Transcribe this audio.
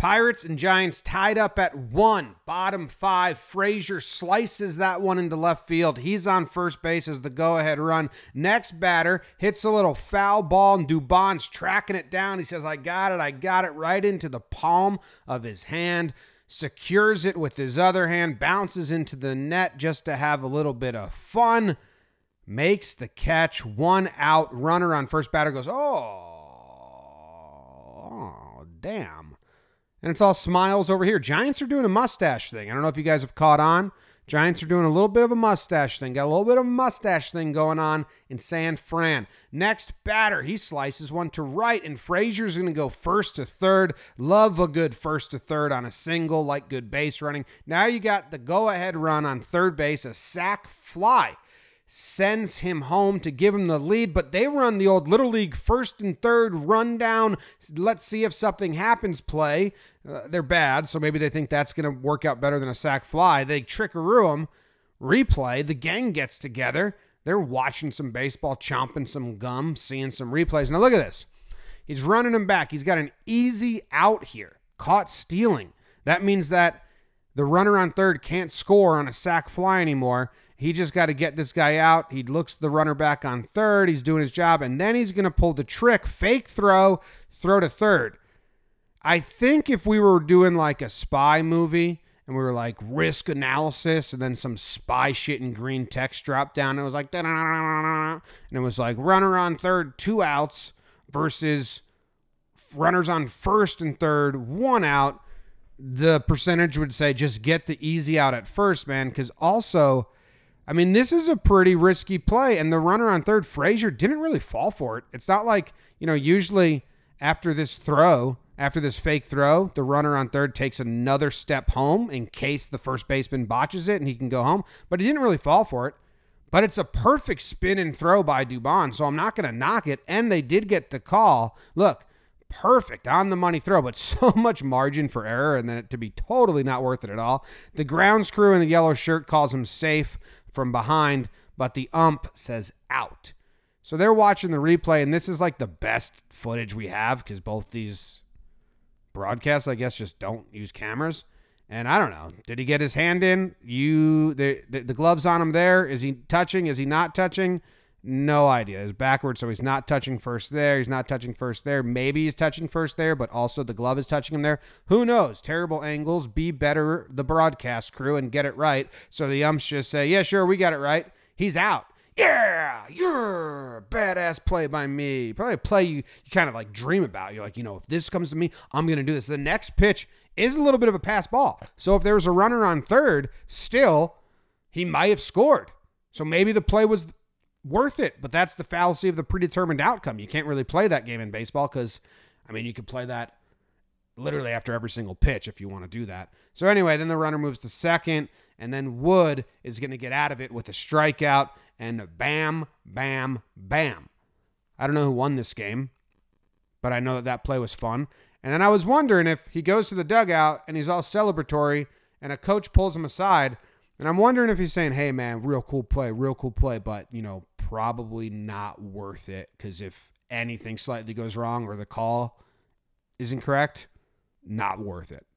Pirates and Giants tied up at 1, bottom 5. Frazier slices that one into left field. He's on first base as the go-ahead run. Next batter hits a little foul ball, and Dubón's tracking it down. He says, I got it," right into the palm of his hand. Secures it with his other hand, bounces into the net just to have a little bit of fun. Makes the catch, 1 out, runner on first. Batter goes, oh damn. And it's all smiles over here. Giants are doing a mustache thing. I don't know if you guys have caught on. Giants are doing a little bit of a mustache thing. Got a little bit of a mustache thing going on in San Fran. Next batter, he slices one to right, and Frazier's going to go first to third. Love a good first to third on a single, like good base running. Now you got the go-ahead run on third base, a sac fly. Sends him home to give him the lead, but they run the old Little League first and third run down, let's see if something happens play. They're bad, so maybe they think that's going to work out better than a sac fly. They trickaroo him, replay, the gang gets together. They're watching some baseball, chomping some gum, seeing some replays. Now look at this. He's running him back. He's got an easy out here, caught stealing. That means that the runner on third can't score on a sac fly anymore. He just got to get this guy out. He looks the runner back on third. He's doing his job, and then he's going to pull the trick, fake throw, throw to third. I think if we were doing like a spy movie and we were like risk analysis and then some spy shit in green text dropped down, and it was like, and it was like runner on third, 2 outs versus runners on first and third, 1 out. The percentage would say just get the easy out at first, man, because also, I mean, this is a pretty risky play, and the runner on third, Frazier, didn't really fall for it. It's not like, you know, usually after this throw, after this fake throw, the runner on third takes another step home in case the first baseman botches it and he can go home, but he didn't really fall for it. But it's a perfect spin and throw by Dubón, so I'm not going to knock it, and they did get the call. Look, perfect on the money throw, but so much margin for error, and then it to be totally not worth it at all. The grounds crew in the yellow shirt calls him safe from behind, but the ump says out. So they're watching the replay, and this is like the best footage we have because both these broadcasts, I guess, just don't use cameras. And I don't know, did he get his hand in? The gloves on him there. Is he touching? Is he not touching? No idea. It's backwards, so he's not touching first there. He's not touching first there. Maybe he's touching first there, but also the glove is touching him there. Who knows? Terrible angles. Be better, the broadcast crew, and get it right. So the umps just say, yeah, sure, we got it right. He's out. Yeah, you're badass play by me. Probably a play you kind of like dream about. You're like, you know, if this comes to me, I'm going to do this. The next pitch is a little bit of a pass ball. So if there was a runner on third, still, he might have scored. So maybe the play was worth it, but that's the fallacy of the predetermined outcome. You can't really play that game in baseball because, I mean, you could play that literally after every single pitch if you want to do that. So anyway, then the runner moves to second, and then Wood is going to get out of it with a strikeout, and bam, bam, bam. I don't know who won this game, but I know that that play was fun. And then I was wondering if he goes to the dugout and he's all celebratory and a coach pulls him aside, and I'm wondering if he's saying, hey, man, real cool play, but, you know, probably not worth it because if anything slightly goes wrong or the call is incorrect, not worth it.